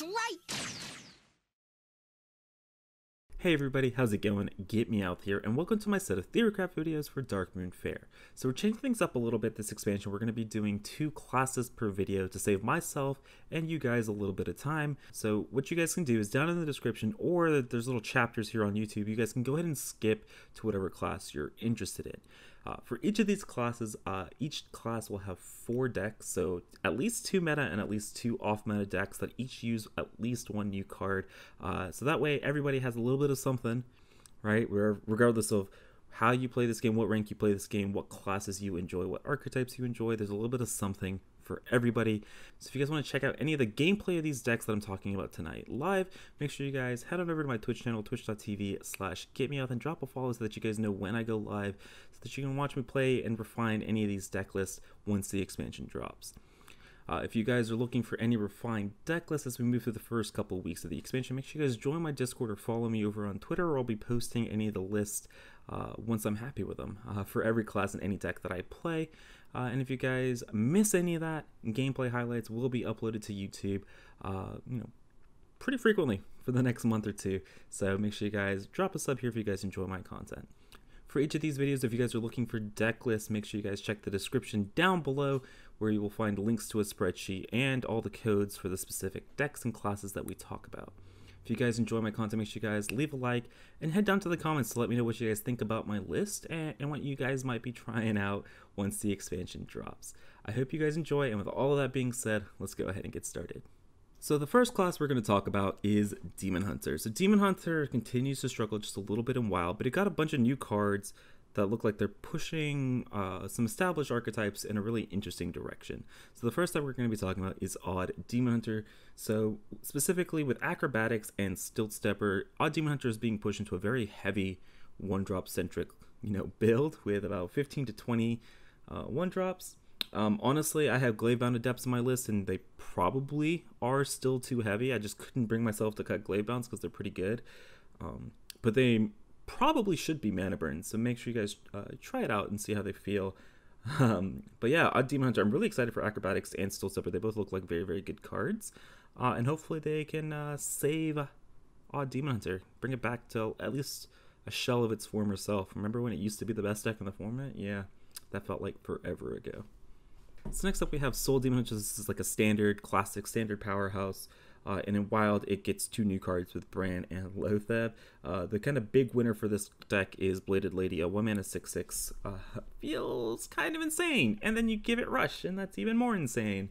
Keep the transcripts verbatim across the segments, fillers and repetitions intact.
That's right! Hey everybody, how's it going? Get Meowth here, and welcome to my set of Theorycraft videos for Darkmoon Faire. So we're changing things up a little bit this expansion. We're going to be doing two classes per video to save myself and you guys a little bit of time. So what you guys can do is down in the description, or there's little chapters here on YouTube, you guys can go ahead and skip to whatever class you're interested in. Uh, for each of these classes, uh, each class will have four decks, so at least two meta and at least two off-meta decks that each use at least one new card. Uh, so that way everybody has a little bit of something, right? Regardless of how you play this game, what rank you play this game, what classes you enjoy, what archetypes you enjoy, there's a little bit of something for everybody. So if you guys want to check out any of the gameplay of these decks that I'm talking about tonight live, make sure you guys head on over to my Twitch channel, twitch dot t v slash get meowth, and drop a follow so that you guys know when I go live, so that you can watch me play and refine any of these deck lists once the expansion drops. Uh, if you guys are looking for any refined deck lists as we move through the first couple of weeks of the expansion, make sure you guys join my Discord or follow me over on Twitter, or I'll be posting any of the lists uh, once I'm happy with them uh, for every class and any deck that I play. Uh, and if you guys miss any of that, gameplay highlights will be uploaded to YouTube, uh, you know, pretty frequently for the next month or two. So make sure you guys drop a sub here if you guys enjoy my content. For each of these videos, if you guys are looking for deck lists, make sure you guys check the description down below, where you will find links to a spreadsheet and all the codes for the specific decks and classes that we talk about. If you guys enjoy my content, make sure you guys leave a like and head down to the comments to let me know what you guys think about my list and, and what you guys might be trying out once the expansion drops. I hope you guys enjoy, and with all of that being said, let's go ahead and get started. So the first class we're going to talk about is Demon Hunter. So Demon Hunter continues to struggle just a little bit in WoW, but it got a bunch of new cards that look like they're pushing uh, some established archetypes in a really interesting direction. So the first that we're going to be talking about is Odd Demon Hunter. So specifically with Acrobatics and Stiltstepper, Odd Demon Hunter is being pushed into a very heavy one-drop centric, you know, build with about fifteen to twenty uh, one-drops. Um, honestly, I have Glaivebound Adepts in my list, and they probably are still too heavy. I just couldn't bring myself to cut Glaivebounds because they're pretty good. Um, but they probably should be mana burns, so make sure you guys uh, try it out and see how they feel. Um, but yeah, Odd Demon Hunter, I'm really excited for Acrobatics and Stiltstepper. They both look like very, very good cards. Uh, and hopefully they can uh, save Odd Demon Hunter, bring it back to at least a shell of its former self. Remember when it used to be the best deck in the format? Yeah, that felt like forever ago. So next up we have Soul Demon Hunters. This is like a standard, classic standard powerhouse, uh, and in Wild it gets two new cards with Bran and Lotheb. Uh, the kind of big winner for this deck is Bladed Lady, a one mana six six. Uh, feels kind of insane, and then you give it Rush, and that's even more insane.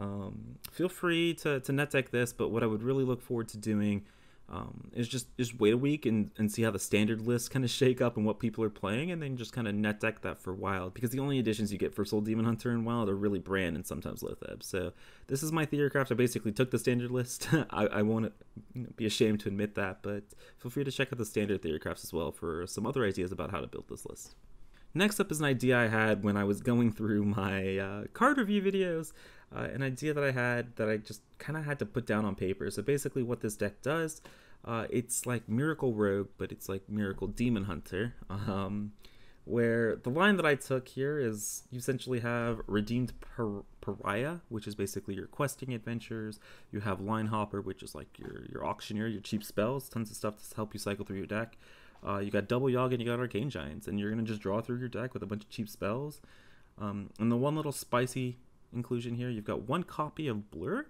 Um, feel free to, to net deck this, but what I would really look forward to doing um, is just, just wait a week and, and see how the standard lists kind of shake up and what people are playing, and then just kind of net deck that for Wild, because the only additions you get for Soul Demon Hunter and Wild are really Bran and sometimes Lotheb. So this is my Theorycraft. I basically took the standard list. I, I won't be ashamed to admit that, but feel free to check out the standard Theorycrafts as well for some other ideas about how to build this list. Next up is an idea I had when I was going through my uh, card review videos, uh, an idea that I had that I just kind of had to put down on paper. So basically what this deck does, uh, it's like Miracle Rogue, but it's like Miracle Demon Hunter, um, where the line that I took here is you essentially have Redeemed Par Pariah, which is basically your questing adventures. You have Line Hopper, which is like your, your auctioneer, your cheap spells, tons of stuff to help you cycle through your deck. Uh, you got Double N'Zoth and you got Arcane Giants, and you're going to just draw through your deck with a bunch of cheap spells. Um, and the one little spicy inclusion here, you've got one copy of Blur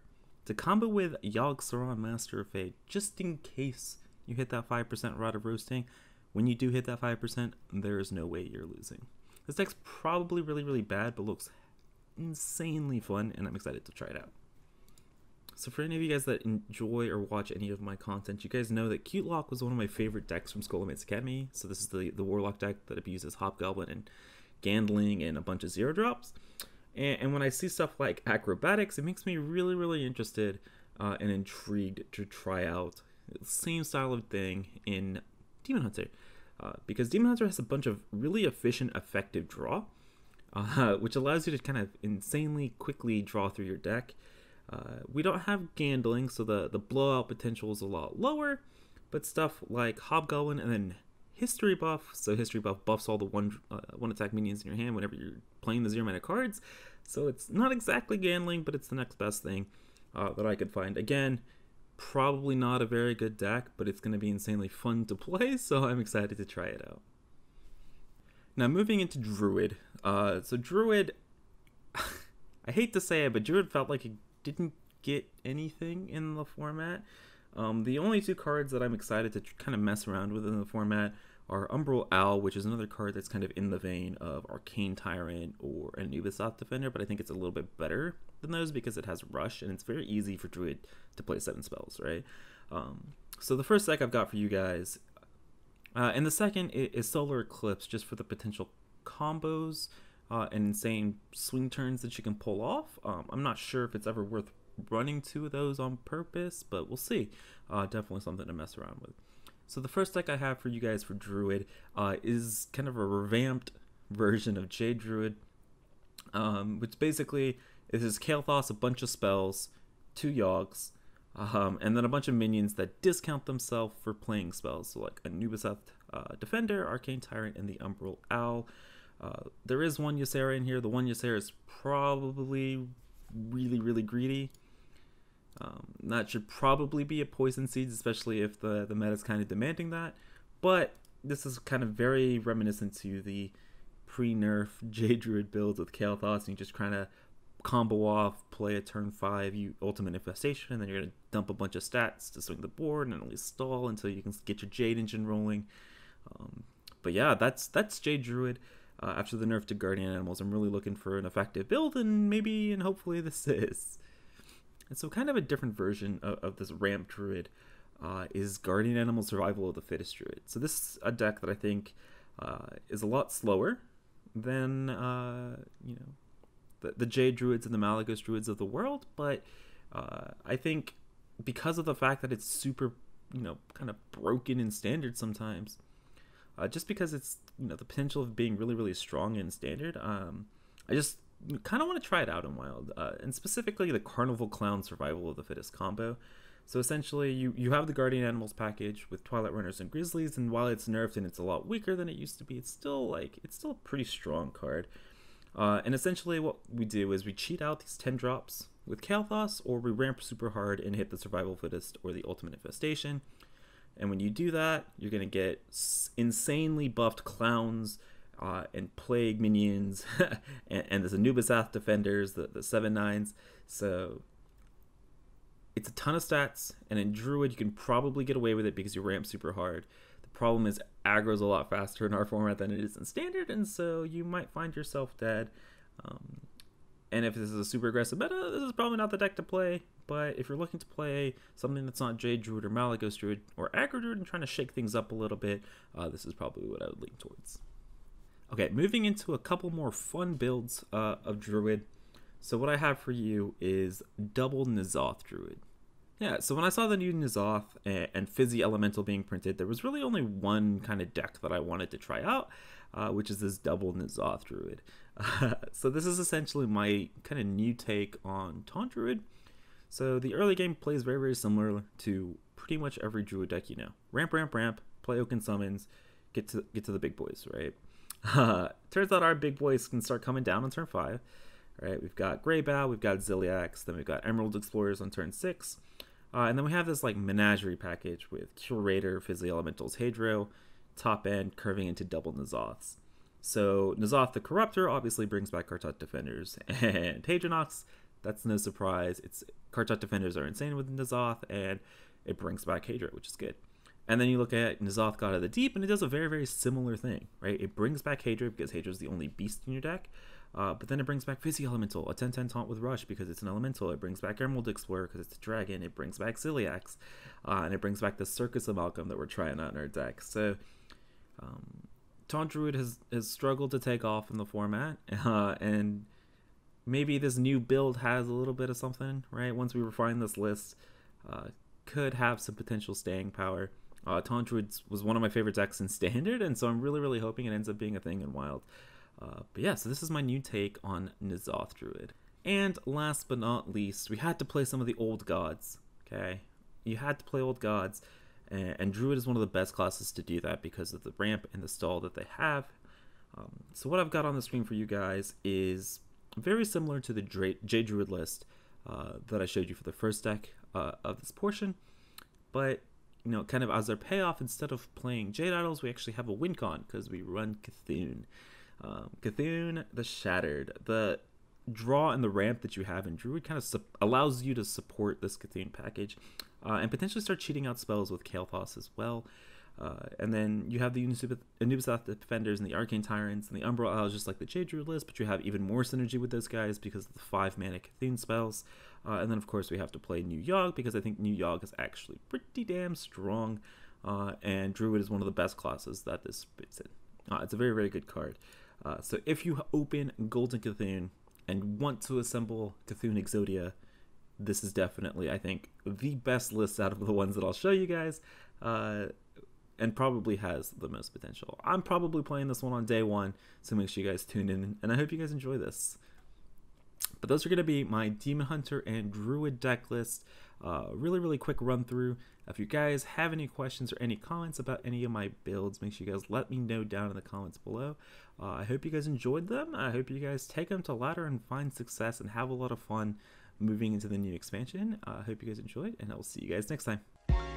to combo with Yogg Saron, Master of Fate, just in case you hit that five percent Rod of Roasting. When you do hit that five percent, there is no way you're losing. This deck's probably really, really bad, but looks insanely fun, and I'm excited to try it out. So for any of you guys that enjoy or watch any of my content, you guys know that Cute Lock was one of my favorite decks from Skullmates Academy. So this is the, the Warlock deck that abuses Hobgoblin and Gandling and a bunch of zero drops. And, and when I see stuff like Acrobatics, it makes me really, really interested uh, and intrigued to try out the same style of thing in Demon Hunter. Uh, because Demon Hunter has a bunch of really efficient, effective draw, uh, which allows you to kind of insanely quickly draw through your deck. Uh, we don't have Gandling, so the, the blowout potential is a lot lower, but stuff like Hobgoblin and then History Buff, so History Buff buffs all the one, uh, one attack minions in your hand whenever you're playing the zero mana cards, so it's not exactly Gandling, but it's the next best thing uh, that I could find. Again, probably not a very good deck, but it's going to be insanely fun to play, so I'm excited to try it out. Now moving into Druid. Uh, so Druid, I hate to say it, but Druid felt like it didn't get anything in the format. Um, the only two cards that I'm excited to kind of mess around with in the format are Umbral Owl, which is another card that's kind of in the vein of Arcane Tyrant or Anubisath Defender, but I think it's a little bit better than those because it has Rush, and it's very easy for Druid to play seven spells, right? Um, so the first deck I've got for you guys, uh, and the second is Solar Eclipse, just for the potential combos uh, and insane swing turns that you can pull off. Um, I'm not sure if it's ever worth running two of those on purpose, but we'll see. Uh, definitely something to mess around with. So the first deck I have for you guys for Druid uh, is kind of a revamped version of Jade Druid, um, which basically is this Kael'thas, a bunch of spells, two Yogs, um, and then a bunch of minions that discount themselves for playing spells, so like Anubisath uh, Defender, Arcane Tyrant, and the Umbral Owl. Uh, there is one Ysera in here. The one Ysera is probably really, really greedy. Um, that should probably be a Poison Seeds, especially if the, the meta is kind of demanding that. But this is kind of very reminiscent to the pre-nerf Jade Druid builds with Kael'thas, and you just kind of combo off, play a turn five, you Ultimate Infestation, and then you're going to dump a bunch of stats to swing the board and at least stall until you can get your Jade engine rolling. Um, but yeah, that's, that's Jade Druid. Uh, after the nerf to Guardian Animals, I'm really looking for an effective build, and maybe and hopefully this is. And so kind of a different version of, of this ramp Druid uh, is Guardian Animals Survival of the Fittest Druid. So this is a deck that I think uh, is a lot slower than, uh, you know, the, the Jade Druids and the Malagos Druids of the world. But uh, I think because of the fact that it's super, you know, kind of broken in standard sometimes, uh, just because it's, you know, the potential of being really, really strong in standard, um, I just kind of want to try it out in Wild, uh, and specifically the Carnival Clown Survival of the Fittest combo. So essentially, you, you have the Guardian Animals package with Twilight Runners and Grizzlies, and while it's nerfed and it's a lot weaker than it used to be, it's still like it's still a pretty strong card. Uh, and essentially, what we do is we cheat out these ten drops with Kael'thas, or we ramp super hard and hit the Survival Fittest or the Ultimate Infestation. And when you do that, you're gonna get insanely buffed clowns. Uh, and plague minions, and, and there's Anubisath Defenders, the, the seven nines. So it's a ton of stats, and in Druid you can probably get away with it because you ramp super hard. The problem is aggro's a lot faster in our format than it is in standard, and so you might find yourself dead. Um, and if this is a super aggressive meta, this is probably not the deck to play. But if you're looking to play something that's not Jade Druid or Malagos Druid or Aggro Druid and trying to shake things up a little bit, uh, this is probably what I would lean towards. Okay, moving into a couple more fun builds uh, of Druid. So what I have for you is Double N'Zoth Druid. Yeah, so when I saw the new N'Zoth and, and Fizzy Elemental being printed, there was really only one kind of deck that I wanted to try out, uh, which is this Double N'Zoth Druid. Uh, so this is essentially my kind of new take on Taunt Druid. So the early game plays very, very similar to pretty much every Druid deck you know. Ramp, ramp, ramp, play Oaken Summons, get to, get to the big boys, right? Uh, turns out our big boys can start coming down on turn five. All right, we've got Greybow, we've got Ziliax, then we've got Emerald Explorers on turn six, uh, and then we have this like menagerie package with Curator, Fizzy Elementals, Haedra, top end curving into Double N'Zoths. So N'Zoth the Corruptor obviously brings back Kartot Defenders and Hadronox. That's no surprise. It's Kartot Defenders are insane with N'Zoth, and it brings back Haedra, which is good. And then you look at N'Zoth, God of the Deep, and it does a very, very similar thing, right? It brings back Haedra because Haedra is the only beast in your deck, uh, but then it brings back Fizzy Elemental, a ten ten taunt with Rush because it's an elemental. It brings back Emerald Explorer because it's a dragon. It brings back Ziliax, uh, and it brings back the Circus Amalgam that we're trying out in our deck. So um, Taunt Druid has, has struggled to take off in the format, uh, and maybe this new build has a little bit of something, right? Once we refine this list, uh, could have some potential staying power. Uh, Taunt Druid was one of my favorite decks in Standard, and so I'm really, really hoping it ends up being a thing in Wild. Uh, but yeah, so this is my new take on N'Zoth Druid. And last but not least, we had to play some of the old gods, okay? You had to play old gods, and, and Druid is one of the best classes to do that because of the ramp and the stall that they have. Um, so what I've got on the screen for you guys is very similar to the Jade Druid list uh, that I showed you for the first deck. uh, of this portion. But, you know, kind of as our payoff, instead of playing Jade Idols, we actually have a win con because we run C'Thun. Um, C'Thun the Shattered. The draw and the ramp that you have in Druid kind of allows you to support this C'Thun package uh, and potentially start cheating out spells with Kael'thas as well. Uh, and then you have the Anubisath Defenders and the Arcane Tyrants and the Umbral Owl, just like the Jade Druid list, but you have even more synergy with those guys because of the five mana C'Thun spells. Uh, and then, of course, we have to play New Yogg because I think New Yogg is actually pretty damn strong, uh, and Druid is one of the best classes that this fits in. Uh, it's a very, very good card. Uh, so if you open Golden C'Thun and want to assemble C'Thun Exodia, this is definitely, I think, the best list out of the ones that I'll show you guys. Uh, and probably has the most potential. I'm probably playing this one on day one, so make sure you guys tune in, and I hope you guys enjoy this. But those are going to be my Demon Hunter and Druid deck list. Uh, really, really quick run through. If you guys have any questions or any comments about any of my builds, make sure you guys let me know down in the comments below. Uh, I hope you guys enjoyed them. I hope you guys take them to ladder and find success and have a lot of fun moving into the new expansion. I uh, hope you guys enjoyed, and I will see you guys next time.